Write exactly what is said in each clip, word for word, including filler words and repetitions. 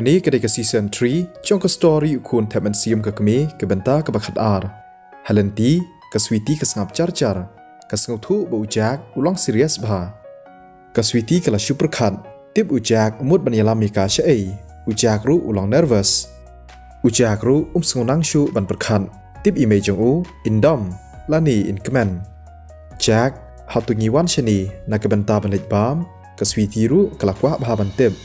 kini ketika season three, jong ke story ukun tap and sium ke kami ke benta ke bakhat ar. Halenti ke Sweety ke sengap car-car, ke sengap tu bau Jack ulang serius bah. Ke Sweety ke la super khat, tip ujak umut banyalam mika syai, ujak ru ulang nervous. Ujak ru um sengunang syu ban berkhat, tip Imei Jong u indom, lani in kemen. Jack hatu ngiwan syani na ke benta banit bam, ke Sweety ru kelakwah bah ban tip.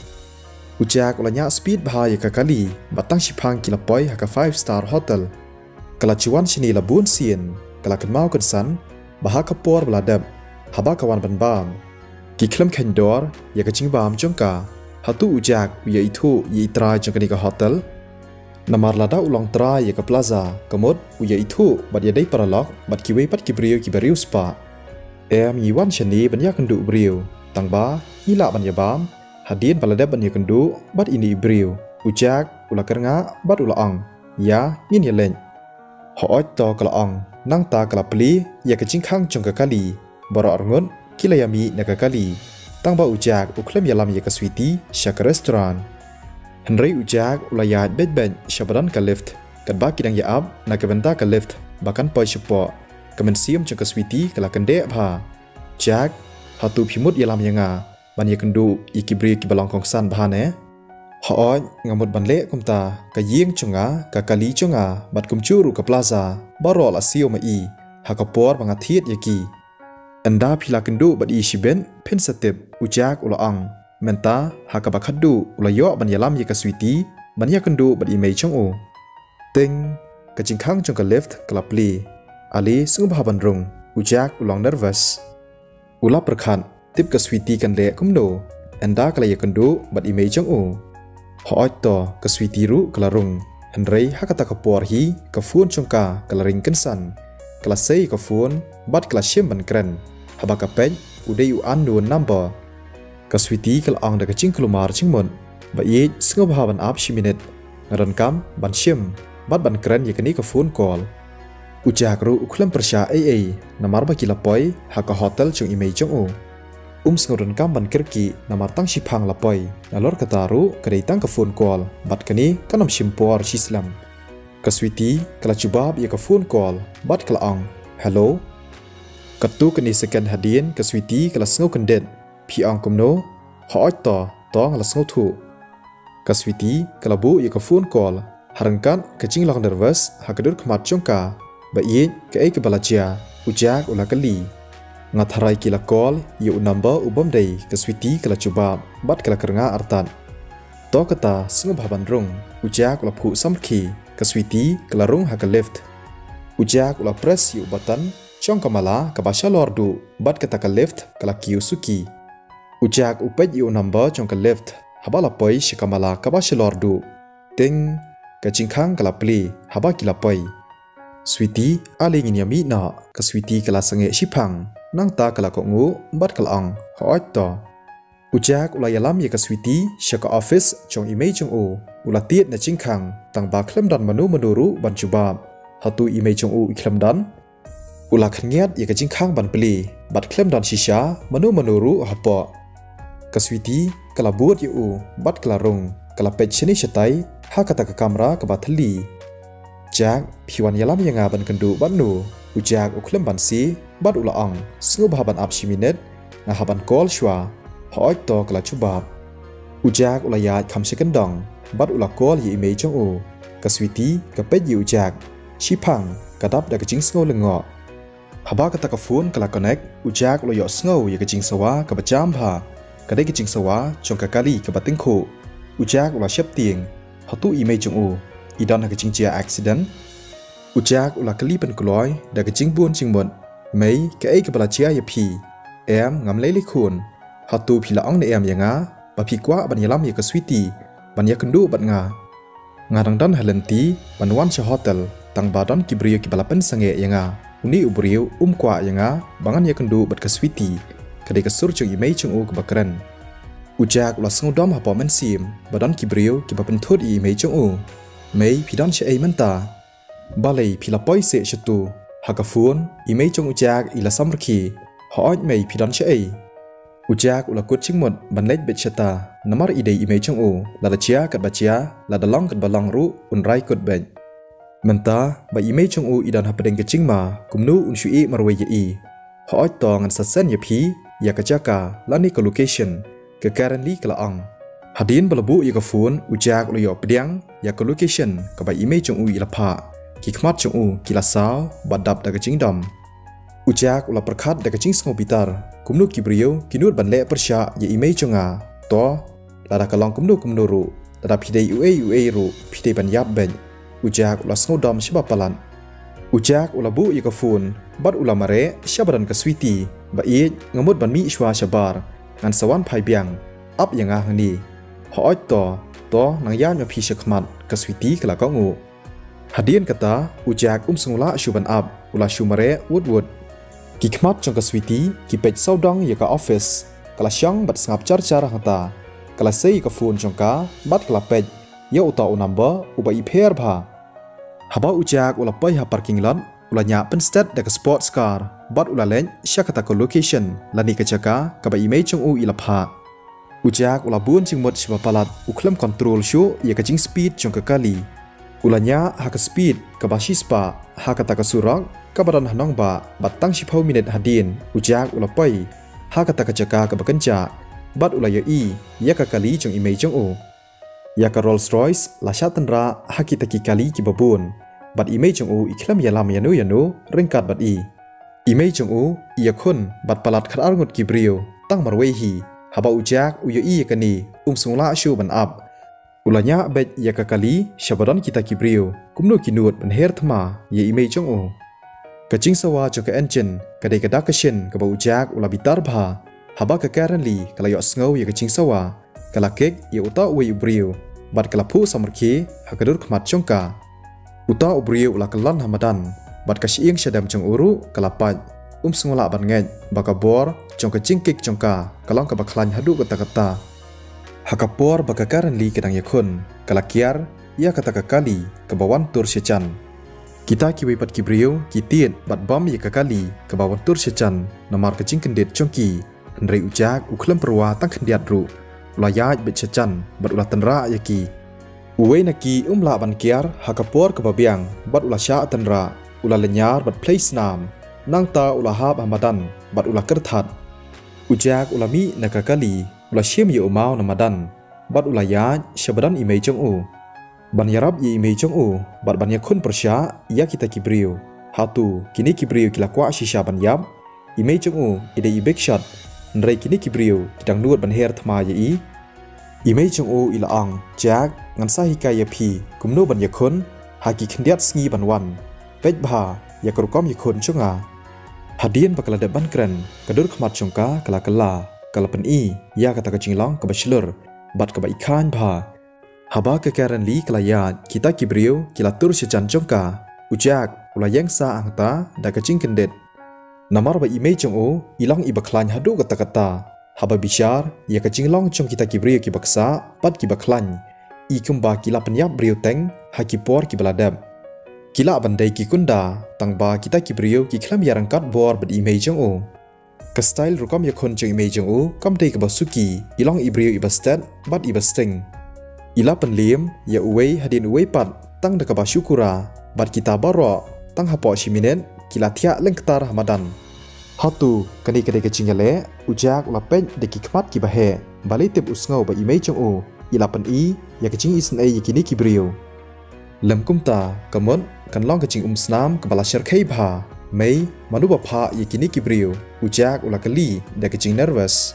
Ujak ulanya speed bahaya kakali, batang shipang kilapoi haka five star hotel. Kelacuan sini labun sien, kelakan mau kensan, bahaka por beladab, haba kawan benbam. Kiklem kendor, ya kecing bam jongka, hatu ujak uya itu ya itra jongka ni ke hotel. Namar lada ulang tra ya ke plaza, kemud uya itu bad yadai paralog, bad kiwe bad kibriu kibariu spa. Em yiwan sini banya kenduk beriu, tangba, ila banya bam. Hadin balada ban kendu bat ini ibriu ujak ula kernga bat ula ang ya ngin yeleng hoot to kala ang nang ta kala pli ya kecing khang jong kakali bora arngun kilayami na kakali tangba ujak uklem yalam ya ke Sweety syak restoran henry ujak ula ya bed bed syabadan ka lift kadba kidang ya ab na kebenta ka lift bahkan poi sepo kemensium jong ke Sweety kala kende bha Jack hatu phimut yalam yanga ban ye kendu ikibri kibalang kongsan bahane hooj ngamut ban le kumta ka yeng chunga ka kali chunga bat kumchuru ka plaza barol asio ma i hakapor bangathiet yaki anda phila kendu bat i shiben pensatep ujak ulaang menta hakabakhaddu ulayo ban yalam ye ka Sweety ban ye kendu bat Imei Jong u ting ka jingkhang chung ka left klapli ali sung bhaban rung ujak ulong nervous ula perkhan tip ke Sweety kan le kumno anda kala ya kendo bat Imei Jong u hoot to ke Sweety ru kelarung henry hakata kapor hi ke phone chongka kalaring kensan kala sei ke phone bat kala shim ban kren haba ka pen udai u an nu number ke Sweety kala ang da ka ching klumar chingmon ba ye singo bha ban up shiminit ngaran kam ban shim bat ban kren ye kini ke phone call ujak ru ukhlam persha aa namar ba kilapoi haka hotel chung Imei Jong u Um sengoran kamban kirki namar tang shipang lapoi nalor kataru kedai tang ke phone call bat kani kanam shimpor shislam ke Sweety kala cubab ya ke phone call bat kala ang hello katu kani second hadin ke Sweety kala sengo kendet pi ang kumno hoot to tong la sengo thu ke Sweety kala bu ya ke phone call harangkan kecing long nervous hakadur kmat chongka ba ye ke ai ke balajia ujak ulakali ngatharai kila call yu number ubom dei ke Sweety kala coba bat kala kerenga artan to kata sung bhaban rung ujak la phu samki ke Sweety kala rung haka left ujak la press yu button chong kamala ka basha lordu bat kata ka left kala kyusuki ujak upet yu number chong ka left habala poi shikamala ka basha lordu ting ka jingkhang kala play haba kila poi Sweety ali ngin yami na ke Sweety kala sange shipang nang ta kala ko ngu bat kala ang hoot to ujak ula yalam ye ka Sweety syaka office chong Imei Jong u ula tiet na jingkhang tang ba khlem dan manu menuru ban jubab hatu Imei Jong u ikhlem dan ula khniat ye ka jingkhang ban pli bat khlem dan shisha manu menuru hapo ka Sweety kala buat ye u bat kala rung kala pet chini shatai ha kata ka kamera ka bathli Jack piwan yalam yanga ban kendu ban nu ujak uklem ban si bat ulaang sengu bahaban up shiminet ngahaban kol shwa hoot to kala cubab ujak ulayat kam shikendong bat ula kol ye Imei Jong u ke Sweety ke pet ye ujak shipang kadap da kecing sengu lengo haba kata ke phone kala connect ujak ula yo sengu ye kecing sawa ke bacam ha kadai kecing sawa chong kakali ke batingku ujak ula syap ting hatu Imei Jong u idan ha kecing jia accident ujak ula kelipen keloy da kecing buon cingmon mei ke ai ke balajia ya phi em ngam leli khun hatu phila ang ne em yanga ba phi kwa ban yalam ya ke Sweety ban ya kendu bat nga ngarang dan halenti ban wan cha hotel tang badan kibriu kibalapan sange yanga uni ubriu um kwa yanga bangan ya kendu bat ke Sweety kadai ke sur chung Imei Jong u ke bakran ujak ula sengudam ha pa mensim badan kibriu kibapen thot i Imei Jong u mei phidan cha ai menta balai phila poi se chatu haka phone Imei Jong ujak ila samrki hoot mei phidan cha ei Ujak ula kucing mod ban leit bet chata namar idei Imei Jong u lada chia kat bacia lada long kat balong ru unrai kot bet. Menta ba Imei Jong u idan hapedeng kecing ma kumnu unsui marwei yei. Hooi to ngan sasen yepi ya kajaka lani ke location ke currently ke laang. Hadin belebu ya ke phone ujak ula yo pedang ya ke location ke ba Imei Jong u ilapa. Kikmat Jong u kilasau badap da kecing dam. Ujak ula perkat da kecing sengo bitar. Kumnu kibriyo kinur ban le persya ya Imei Jong a to lada kalong kumnu kumnu ru lada pidei uei uei ru pidei ban yap ben ujak ula sngodam siba palan ujak ula bu ya ka phone bat ula mare syabaran ka Sweety ba i ngamut ban mi iswa syabar ngan sawan phai biang ap yang a hni hooi to to nang ya nyapi syakmat ka Sweety kala kongu hadian kata ujak um sngula shuban ap ula shumare wood wood Kikmat Jong ka Sweety kipej saudang ya ka office kala syang bat sengap car-car hata kala sei ka phone Jong ka bat kala pej ya uta u number uba i pher bha haba ujak ula pai ha parking lot ula nya pen state da ka sports car bat ula len syakata ka location lani ka jaka ka ba Imei Jong u ilapha ujak ula bun jingmot siba palat u klem control shu ya ka jing speed Jong ka kali ula nya ha ka speed ka ba shispa ha kata ka surang kabaran hanong ba batang sipau minit hadin ujak ula pai ha kata kacaka ka bakenca bat ula yai ya ka kali Jong Imei Jong u ya ka Rolls Royce la syatenra ha kita ki kali ki babun bat Imei Jong u iklam ya lam yanu yanu ringkat bat i Imei Jong u ya kun bat palat khatar ngut kibrio tang marwehi haba ujak u yai ka ni um sungla shu ban up ulanya bet ya ka kali syabaran kita kibrio kumnu kinut ban her thma ya Imei Jong u Kacing sawa Jong ka engine kadai kada kashin ka ba ujak ula bitar bha haba ka currently kala yo sngau ya kacing sawa kala kek ya uta we ubriu bat kala phu samarki hakadur khmat Jong ka uta ubriu ula kalan hamadan bat ka sieng syadam Jong uru kala pat um sngula ban ngej baka bor Jong ka jingkik Jong ka kalong ka ba khlan hadu kata kata hakapor baka currently kadang yakun kala kiar ya kata ka kali ka bawan tur sechan Kita kiwi pat kibriu, kitit bat bam ya kakali ke bawah tur sechan namar kecing kendit Jongki Henry ujak uklem perwa tang kendiat ru ulayaj bet sechan bat ulah tenra yaki uwe naki umla ban kiar hakapor ke babiang bat ulah sya tenra ulah lenyar bat place nam nangta ulah hab hamadan bat ulah kerthat ujak ulami nakakali ulah syem ya umau namadan bat ulayaj syabadan Imei Jong u Ban yarab ya Imei Jong u bat ban yakun persya ya kita kibriu hatu kini kibriu kilakwa shisha ban yab Imei Jong u ide i big shot nrei kini kibriu kidang nuat ban her thma ya i Imei Jong u ilaang Jack ngan sahika ya phi kumno ban yakun haki khendiat sngi ban wan pej bha ya kurkom yakun chunga hadian bakala de ban kren kadur khmat chungka kala kala kala pen i ya kata kachinglong ka bachelor bat ka ba ikhan bha Haba kekeren li kelayat kita kibriu kilatur sechan Jong ka ujak ula yang sa angta da kecing kendet namar ba Imei Jong u ilang ibaklan hadu kata-kata haba bishar ya kecing long Jong kita kibriu kibaksa pat kibaklan i kumba kila penyap briu teng hakipor kibaladab kila bandai kikunda tangba kita kibriu kiklam yarangkat bor ba Imei Jong u ke style rukam yakon Jong Imei Jong u kamdei kebasuki ilang ibriu ibastet bat ibasting Ila penlim ya uwei hadin uwei pat tang da ka ba syukura bat kita baro tang hapo shiminen kila tia lengketar hamadan hatu kani kade kecingale ujak ula pej de kikmat ki bahe bali tip usngau ba Imei Jong u ila pen i ya kecing isn ai yakini kibriu lem kumta kamon kan long kecing umsnam ka bala syarkai bha mei manu ba pha yakini kibriu ujak ula kali de kecing nervous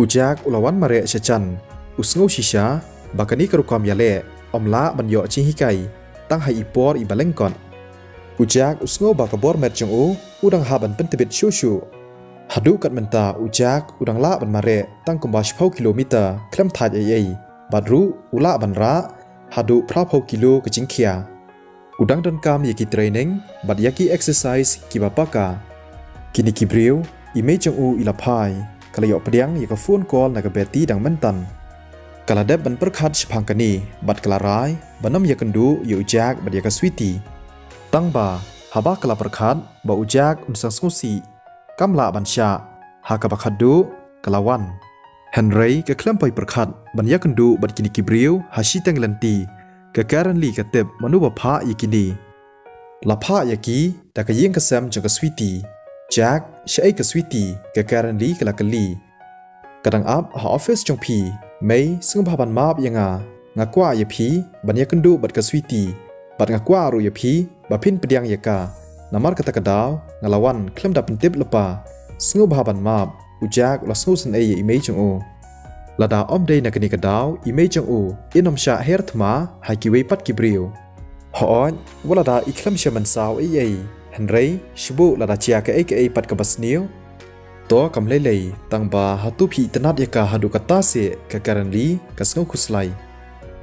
ujak ula wan mare sechan usngau shisha Bakani kerukam yale, omla ban yo cihikai, tang hai ipor ibalengkon. Ujak usngo bakabor met Jong u, udang haban pentebit syusyu. Hadu kat menta ujak udang la ban mare, tang kumbash pau kilometer, klem thaj ayai. Badru ula ban ra, hadu pra pau kilo kecingkia. Udang dan kam yaki training, bad yaki exercise kibapaka. Kini kibriu, Imei Jong u ilapai, kalayok pediang yaka phone call naga beti dang mentan. Kaladeb ban perkhat sepangkani bat kalarai banam ya kendu ya ujak bat ya ka Sweety tangba haba kala perkhat ba ujak umsang sungsi kamla ban sya ha ka bakhadu กลาวันเฮนรีก็เคลื่อนไปประคัดบรรยากันดูบัดกินกิบริวฮัชิแตงลันตีก็การันลีกระเต็บมนุบพะอีกินีลาพะยากีแต่ก็ยิ่งกระแซมจากกระสวีตีแจ็คใช้กระสวีตีก็การันลีกระลักลีกระดังอับหาออฟฟิศจงพีเมย์ซึ่งพาบันมาบยังอ่ะงักกว่ายาพีบรรยากันดูบัดกระสวีตีบัดงักกว่ารูยาพีบัดพินเปียงยากานามาร์กตะกดาวngelawan klaim dapat tip lepa sengu bahaban map ujak langsung sen aye Imei Jong o lada om day nak ni kedau Imei Jong o inom sya her thma haki wei pat kibriu hoon walada iklam sya mansau aye Henry shibu lada chia ka aka pat ka basniu to kam lelei tangba hatu phi tanat yaka hadu kata se ka currently ka sengu khuslai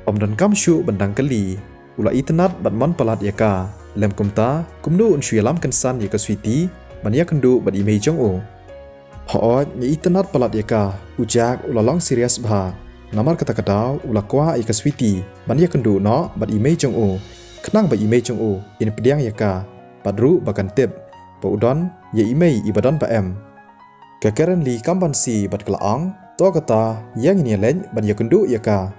om dan kam syu bandang kali ula itanat batman palat yaka lem kumta kumnu un shui lam kensan yaka Sweety mania kendu bad Imei Jong o hoot ni itanat palat yaka ujak ula long serius bah namar kata kadau ula kwa yaka Sweety mania kendu no bad Imei Jong o kenang bad Imei Jong o in pediang yaka padru bakan tip pa udon ya imei ibadan pa em kekeren li kamban si bad kelaang to kata yang ini len bad ya kendu yaka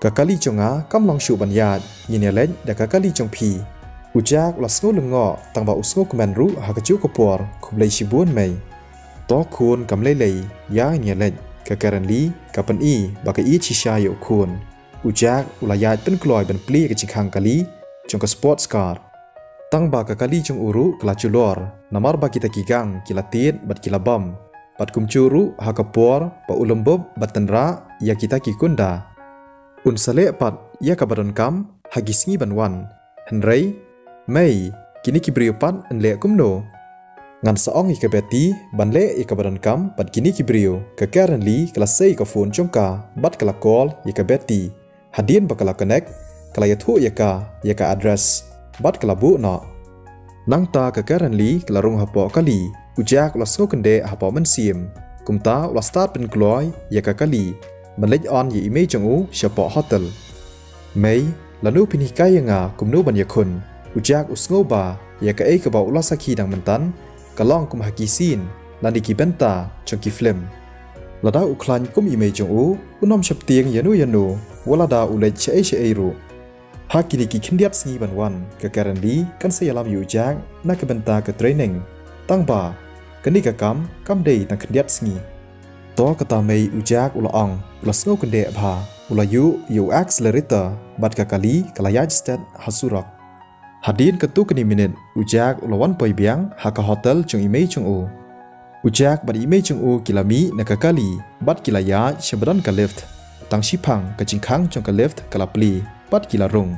kakali jonga kam long shu ban yat ini len da kakali jong pi Ujak langsung lengo tangba usngo kemenru hakacil kepor kublai shibuan mei. Tokun kamlelei ya nyelej kekeren li kapan i baka i cisha yuk kun. Ujak ulayat ben keloy ben pli kecikang kali jong ke sports car. Tangba kakali jong uru kelaculor namar baki takigang kilatin bat kilabam. Bat kumcuru hakapor pa ulembub bat tenra ya kita kikunda. Unsale pat ya kabaran kam hagisngi banwan. Henry Mei, kini kibriupan enlek kumno. Ngan saong ika beti, banlek ika badan kam, bad kini kibriu. Kekaren li, kelasai ika phone jongka, bad kelakol ika beti. Hadien bakala connect, kelayatu yaka, yaka address, bad kelabu no. Nangta kekaren li, kelarung hapo kali, ujak ulas ngokende hapo mensim. Kumta ulas start pen keloy, yaka kali, banlek on ye Imei Jong u, siapa hotel. Mei, lalu pinihkai yanga kumno banyakun. Ujak usngoba ya ka ei kebau ulah saki dang mentan kalong kum hakisin landi kibenta chongki film lada uklan kum Imei Jong u unom syaptieng yanu yanu walada ulai chei chei ru hakini ki kindiat singi banwan ka currently kan sayalam yujak na kebenta ke training tangba keni ka kam kam dei tang kindiat singi to kata mei ujak ulah ang ulah sngo kende bha ulah yu yu accelerator bat ka kali kalayaj stat hasurak Hadin ketuk ni minit, ujak ulawan poi biang haka hotel jong Imei Jong u. Ujak bad Imei Jong u kilami na kakali, bad kilaya syabadan ka lift. Tang shipang ka jingkang jong ka lift kalapli, bad kilarung.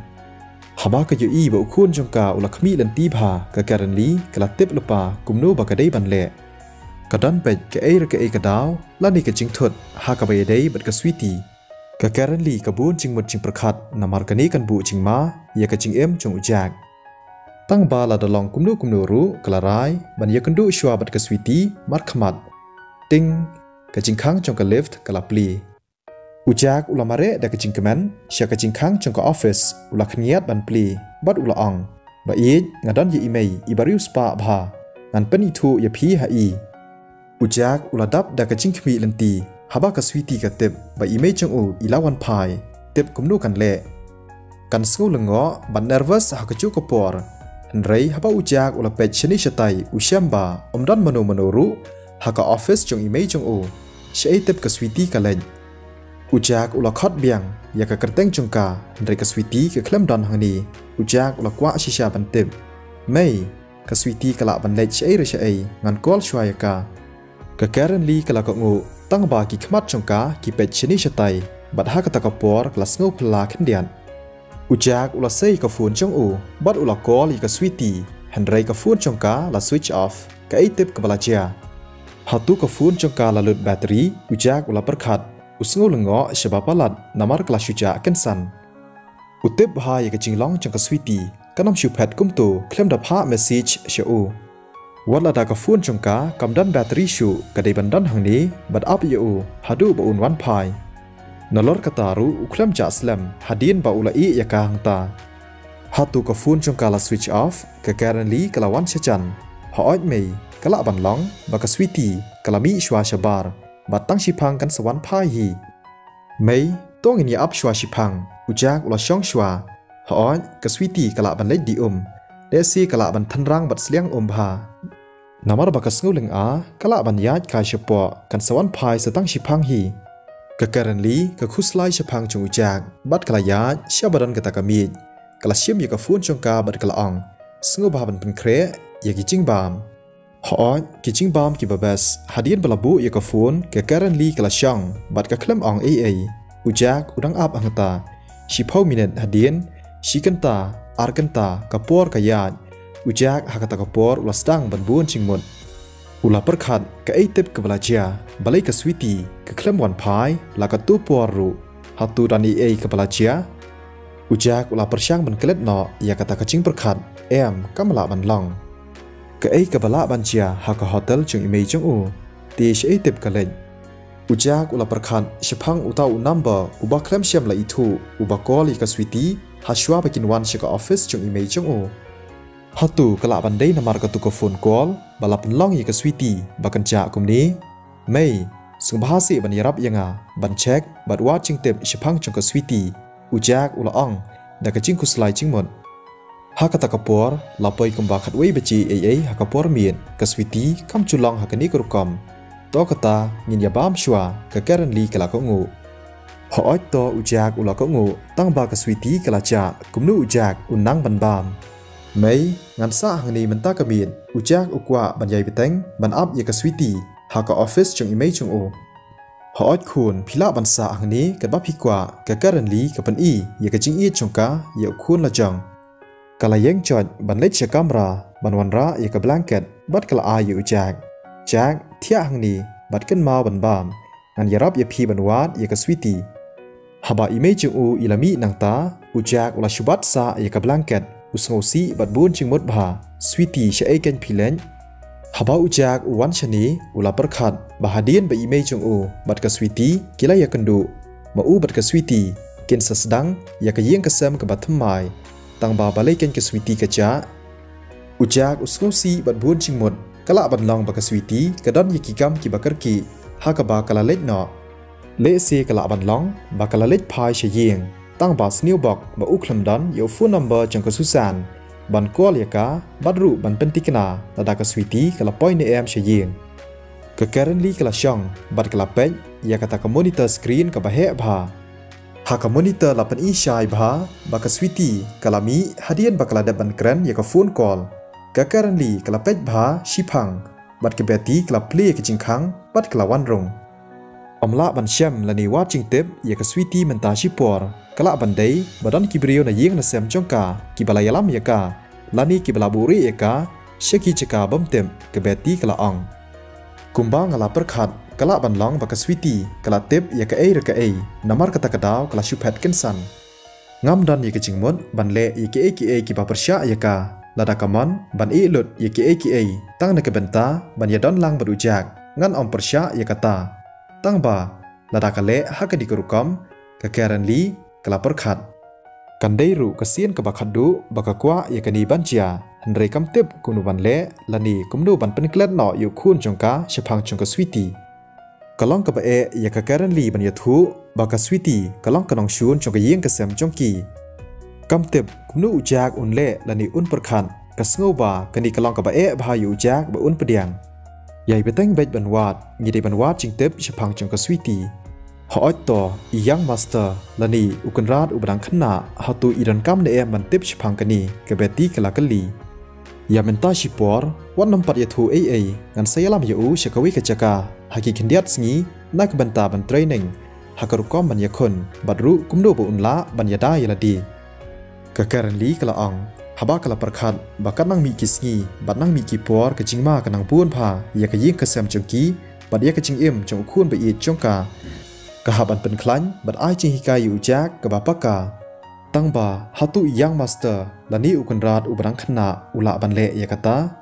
Haba ka yui ba ukun jong ka ula kami lenti bha ka currently kalatip lupa kumno bakadai banle. Kadan pej ka air ka air kadaw, lani ka jingtut haka bayadai bad ka Sweety. Ka currently kabun jingmut jing perkat namar kani kan bu jingma, ya ka jingem jong ujak. Tang bala dalong kumnu kumnu ru kelarai ban ya kendu shua bat ke Sweety markhamat ting ke jingkang jong ke lift kalapli ujak ulamare da ke jingkeman sya ke jingkang jong ke office ula khniat ban pli bat ula ang ba i ngadan ye imei ibariu spa bha ngan pani thu ya phi ha i ujak uladap da ke jingkhmi lenti haba ke Sweety ka tip ba Imei Jong u ilawan pai tip kumnu kan le kan sku lengo ban nervous ha ke chu kopor Henry haba ujak ula pej shani shatai usyamba omdan mano manoru haka office jong Imei Jong u syai tip ke Sweety kalej ujak ula khot biang ya ka kerteng jong ka Henry ke Sweety ke klem don hangni ujak ula kwa shisha ban tip Mei ke Sweety kalak ban lej syai re syai ngan kol shwa ya ka ke currently kalak ngu tang ba ki khmat jong ka ki pej shani shatai bat haka takapor kelas ngo phla khendian Ujak ulah sei ka phone jong u, bat ulah call i ka Sweety, Henry ka phone jong ka la switch off, ka ei tip ka balaja. Hatu ka phone jong ka la lut bateri, ujak ulah perkhat, usngo lengo sebab palat namar kelas uja kensan. Utip ha ya ka jinglong jong ka Sweety, kanam syuphat kumtu, klem dap ha message sya u. Wala da ka phone jong ka kamdan bateri syu, ka dei bandan hangni, bat up ya u, hadu ba un wan pai. Nalor kataru uklam ja slam hadin ba ulai ya ka hangta hatu ka phone jong kala switch off ka currently kalawan sechan hoot mei kala ban long ba ka Sweety kalami shwa shabar batang sipang kan sewan pahi. Mei tongin ya apshua sipang, ujak ulah syongshua. Hoon ke Sweety kalak ban ledi um, desi kalak ban tenrang bat seliang um ha. Namar bakas nguling a kalak ban yat kai sepo kan sewan pai setang sipang hi. Kekeren li kekuslai sipang cung ujak, bat kalayat sia badan kata kamit. Kala siam ya kafun congka bat kalaong, sengu bahaban penkre ya gicing bam. Hoon kicing bam ki babas hadian balabu ya kafun kekeren li kala syang bat kaklem ong ei ei. Ujak udang ap angta, sipau minit hadian, sikenta, arkenta, kapor kayat. Ujak hakata kapor ulas dang banbuan cingmut. Ulah perkat ke eitip ke belaja, balai ke Sweety, ke klem wan pai, laka tu puaru, hatu dan ei ei ke belaja. Ujak ulah persyang menkelet no, ia kata kecing perkat, em kamelak banlong. Ke ei ke balak banjia, haka hotel jeng Imei Jong u, tish eitip kelet. Ujak ulah perkat, sepang utau namba, ubah klem siam la itu, ubah koli ke Sweety, haswa bikin wan syaka office jeng Imei Jong u. Hatu kelak pandai namar ketuka phone call, balap long ya ke Sweety, bahkan Jack kumni. Mei, sungbahasi ban yarap yanga, ban cek, bat watching tip sepang jong ke Sweety, ujak ula ong, da kecing kuslai cingmon. Hak kata kapor, lapoi kumbakat wei beci ei ei hak kapor min, ke Sweety kam culong hak ni kurukam. To kata ngin ya bam syua, ke keren li kelak kongu. Hoot to ujak ula kongu, tang ba ke Sweety kelaca, kumnu ujak unang ban bam. Mei ngansa hang ni menta kamin, ujak ukwa ban yai biteng ban up ya ke Sweety, haka office jong Imei Jong u. Hoot kun pila ban sa hang ni ke bab hikwa ke currently ke pan i ya ke jing i jong ka ya kun la jong. Kala yeng chot ban let sya kamera ban wanra ya ke blanket bat kala a ya ujak. Jack thia hang ni bat ken ma ban bam ngan yarap ya phi ban wat ya ke Sweety. Haba Imei Jong u ilami nang ta ujak ula shubat sa ya ke blanket. Usngosi bat bun cingmut bah, Sweety syaiken pilen. Haba ujak uwan syani ula perkat, bahadian ba Imei Jong u, bat ke Sweety kila ya kendu. Mau bat ke Sweety, kin sesedang ya ke yeng kesem ke bat temai, tang ba balaikan ke Sweety keja. Ujak usngosi bat bun cingmut, kalak ban long ba ke Sweety kedan ya kigam ki bakerki, ha ke ba kalalet no. Lek se kalak ban long, ba kalalet pai syayeng. Tang ba sniu bok ba uklam dan ya phone number jong ke Susan ban call ya ka badru ban pentikna tada ke Sweety kala point em syeng ke currently kala syang bat kala page ya kata ke monitor screen ke bahe bha ha ke monitor lapan i syai bha ba ke Sweety kala mi hadian bakala da ban kran ya ke phone call ke currently kala page bha sipang bat ke beti kala play ke jingkhang bat kala wanrong amla ban syam lani watching tip ya ke Sweety menta sipor kalak bandai badan kibrio na yeng na sem jongka kibala yalam yaka lani kibala buri yaka syaki ceka bamtem kebeti kala ang kumbang ala perkhat kalak banlong baka Sweety kala tip yaka ei raka ei namar kata kadau kala syuphat kensan ngam dan yaka jingmut ban le yaka ei ki ei kiba persya yaka lada kaman ban ei lut yaka ei ki ei tang na kebenta ban yadon lang badujak ngan om persya yaka ta tang ba lada kale haka dikurukam kekeren li kelaperkat. Kandairu kesian kebakadu bakakwa yakani banjia. Henry kamtip kunuban le lani kumnuban peniklet no yukun jongka sepang jongka Sweety. Kalong kebae yakakaren li banyathu baka Sweety kalong kanong syun jongka yeng kesem jongki. Kamtip kumnu ujak un le lani un perkan kasngoba kani kalong kebae bahayu ujak ba un pediang. Yai beteng bait banwat ngide banwat jingtip sepang jongka Sweety. Hoot to iyang master lani ukenrat ubadang kena hatu idan kam de em mantip sipang kani kebeti kelakeli ya menta sipor wan nampat yathu ei ei ngan sayalam yau syakawi kecaka haki kendiat sengi nak benta ban training hakarukom ban yakun badru kumdo bu unla ban yada yaladi kekarenli kalaang haba kala perkhat bakat nang mi kisngi bat nang mi kipor kecingma kanang puan pha ya kaying kesem jongki bat ya kecing im jong khun ba i jongka kahaban penklan bat ai cing hikai ujak ke bapaka tangba hatu yang master lani ukunrat ubrang khna ula banle ya kata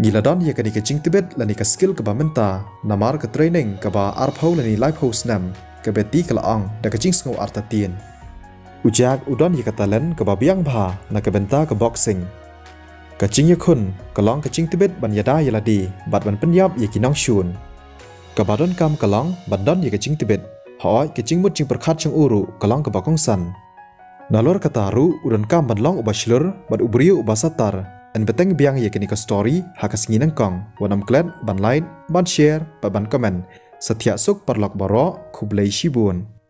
giladan ya kani kecing tibet lani ka skill ke bamenta namar ke training ke ba arphau lani live house nam ke beti kalaang da kecing sngau artatin ujak udon ya kata len ke babiang bha na ke benta ke boxing kecing yakun kalong kecing tibet ban yada yaladi bat ban penyap ya kinang syun Kabadon kam kalang badan ye kecing tibet. Haoi kecing mut cing perkat cing uru kalang kebakong san. Nalor kataru udan kam badlong uba shilur bad ubriu uba satar. En beteng biang ye kenika story hakas nginang kong. Wanam klet ban like, ban share, ban komen. Setiak suk parlok baro kublai shibun.